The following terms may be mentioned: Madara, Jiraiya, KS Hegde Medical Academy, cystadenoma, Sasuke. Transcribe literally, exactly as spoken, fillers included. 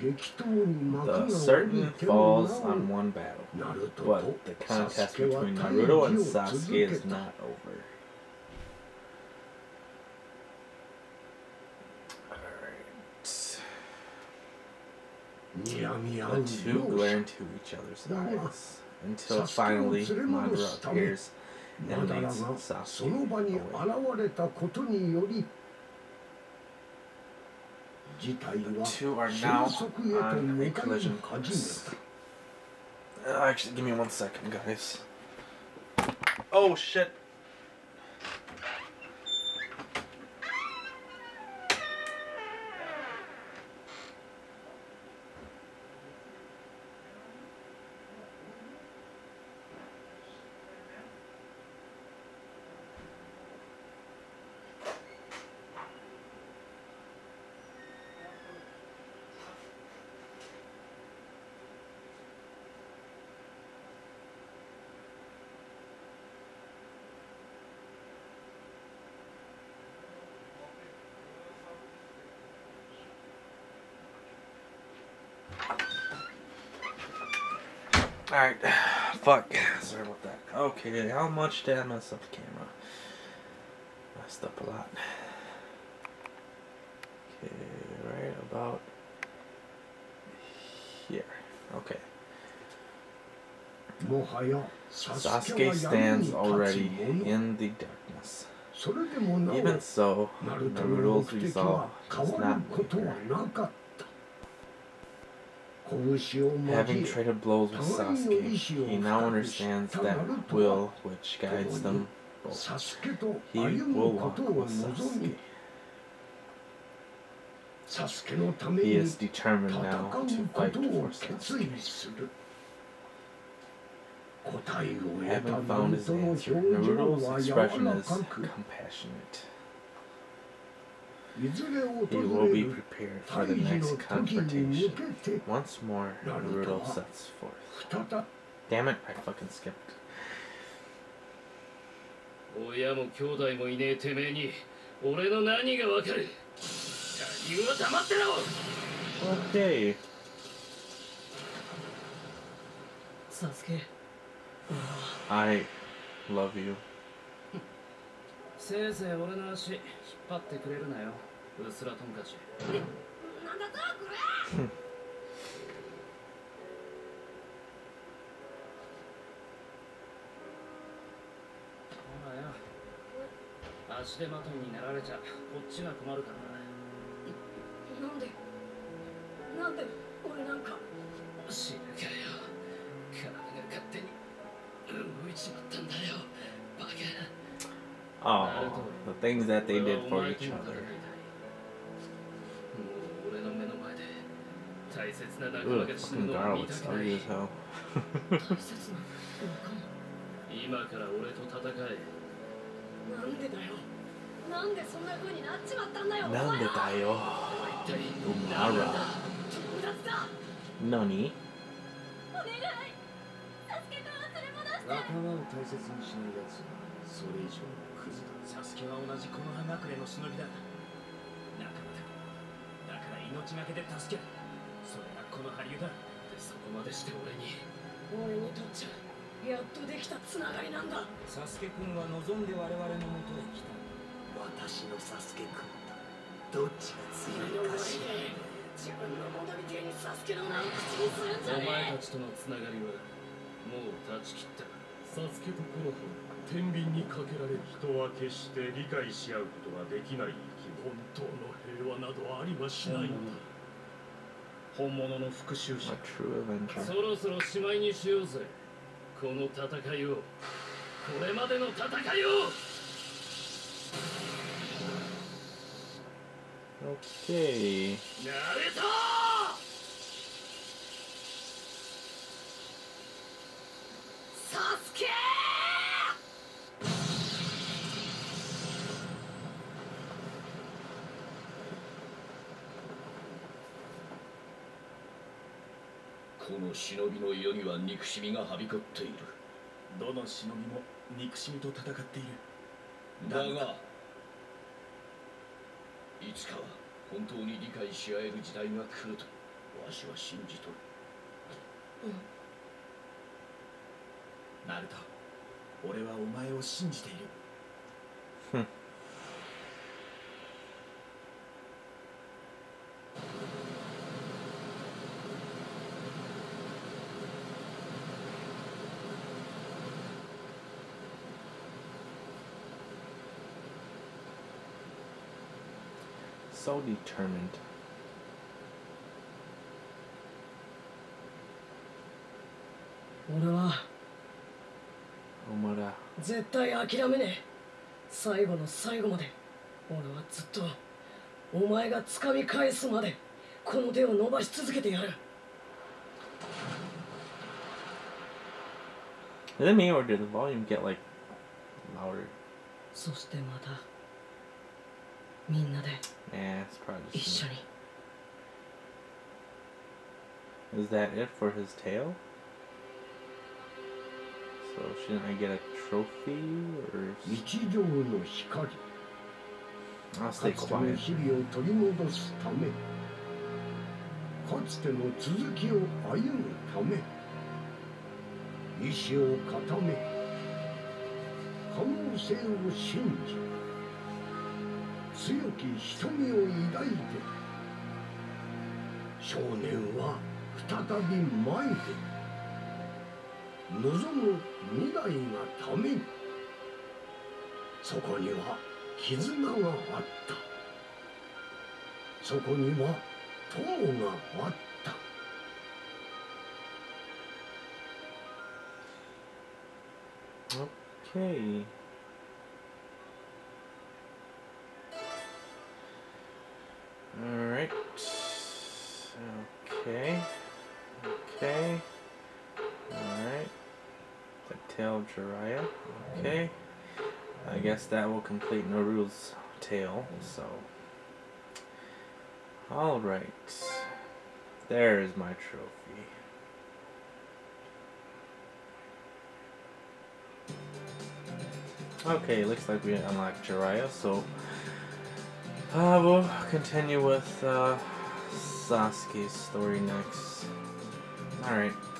The certain falls on one battle, but the contest between Naruto and Sasuke is not over. The two glare into each other's eyes until finally Madara appears and leads Sasuke away. The two are now on a collision course. Actually, give me one second, guys. Oh shit! Alright, fuck. Sorry about that. Okay, how much did I mess up the camera? Messed up a lot. Okay, right about here. Okay. Sasuke stands already in the darkness. Even so, Naruto's resolve does not waver. Having traded blows with Sasuke, he now understands that will which guides them both. He will walk with Sasuke. He is determined now to fight for Sasuke. Having found his answer, Naruto's expression is compassionate. He will be prepared for the next confrontation. Once more, Naruto sets forth. Damn it, I fucking skipped. Okay. Sasuke, I love you. Oh, the things that they did for each other. Ooh, fucking garlic, sorry as hell. Umara. Nani? A true avenger. Okay. わしは信じとる。うん。ナルト、俺はお前を信じている。So determined. Omura. Omura. 絶対諦めねえ。最後の最後まで、俺はずっとお前が掴み返すまでこの手を伸ばし続けてやる。Let me order the volume get like louder. そしてまた。みんなで一緒に。Is that it for his tail? So shouldn't I get a trophy or? I'll stay quiet. Strong eyes and okay. Alright. Okay. Okay. Alright. The tail of Jiraiya. Okay. I guess that will complete Naru's tail, so. Alright. There is my trophy. Okay, looks like we unlocked Jiraiya, so. Uh, we'll continue with uh, Sasuke's story next. Alright.